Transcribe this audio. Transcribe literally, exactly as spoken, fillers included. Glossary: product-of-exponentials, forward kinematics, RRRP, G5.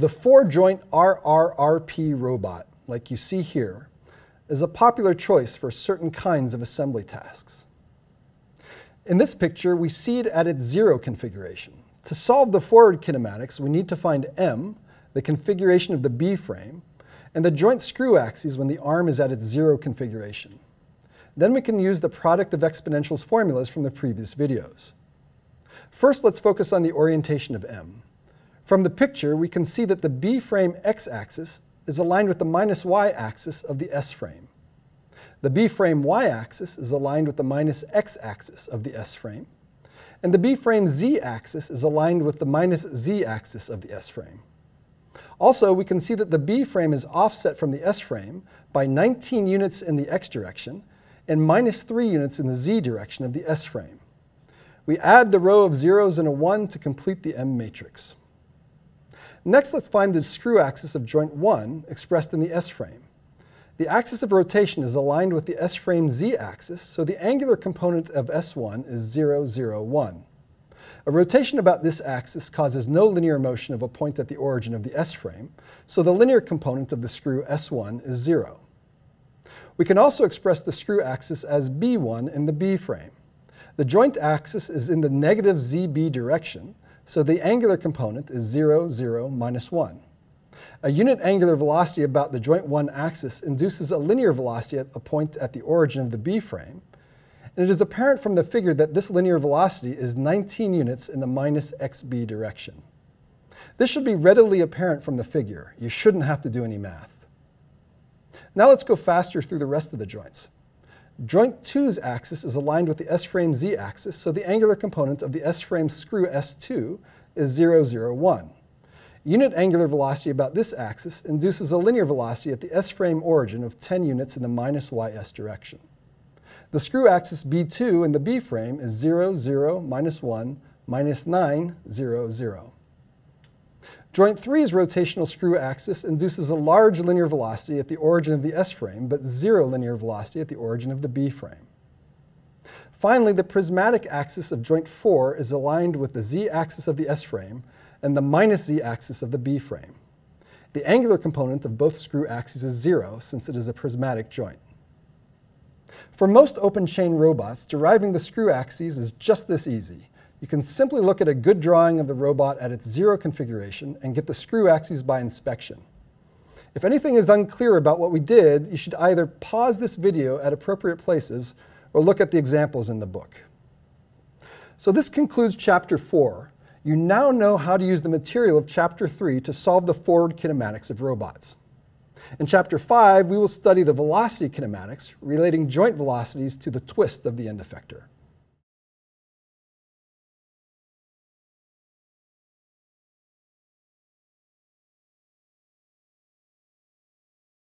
The four-joint R R R P robot, like you see here, is a popular choice for certain kinds of assembly tasks. In this picture, we see it at its zero configuration. To solve the forward kinematics, we need to find M, the configuration of the B-frame, and the joint screw axes when the arm is at its zero configuration. Then we can use the product of exponentials formulas from the previous videos. First, let's focus on the orientation of M. From the picture, we can see that the B-frame x-axis is aligned with the minus y-axis of the S-frame. The B-frame y-axis is aligned with the minus x-axis of the S-frame. And the B-frame z-axis is aligned with the minus z-axis of the S-frame. Also, we can see that the B-frame is offset from the S-frame by nineteen units in the x direction and minus three units in the z direction of the S-frame. We add the row of zeros and a one to complete the M matrix. Next, let's find the screw axis of joint one expressed in the S-frame. The axis of rotation is aligned with the S-frame z-axis, so the angular component of S one is zero, zero, one. A rotation about this axis causes no linear motion of a point at the origin of the S-frame, so the linear component of the screw S one is zero. We can also express the screw axis as B one in the B-frame. The joint axis is in the negative z b direction, so the angular component is zero, zero, minus one. A unit angular velocity about the joint one axis induces a linear velocity at a point at the origin of the B-frame, and it is apparent from the figure that this linear velocity is nineteen units in the minus x b direction. This should be readily apparent from the figure. You shouldn't have to do any math. Now let's go faster through the rest of the joints. Joint two's axis is aligned with the S-frame z-axis, so the angular component of the S-frame screw S two is zero, zero, one. Unit angular velocity about this axis induces a linear velocity at the S-frame origin of ten units in the minus y s direction. The screw axis B two in the B-frame is zero, zero, minus one, minus nine, zero, zero. Joint three's rotational screw axis induces a large linear velocity at the origin of the S-frame, but zero linear velocity at the origin of the B-frame. Finally, the prismatic axis of joint four is aligned with the z-axis of the S-frame and the minus z-axis of the B-frame. The angular component of both screw axes is zero, since it is a prismatic joint. For most open-chain robots, deriving the screw axes is just this easy. You can simply look at a good drawing of the robot at its zero configuration and get the screw axes by inspection. If anything is unclear about what we did, you should either pause this video at appropriate places or look at the examples in the book. So this concludes Chapter four. You now know how to use the material of Chapter three to solve the forward kinematics of robots. In Chapter five, we will study the velocity kinematics relating joint velocities to the twist of the end effector.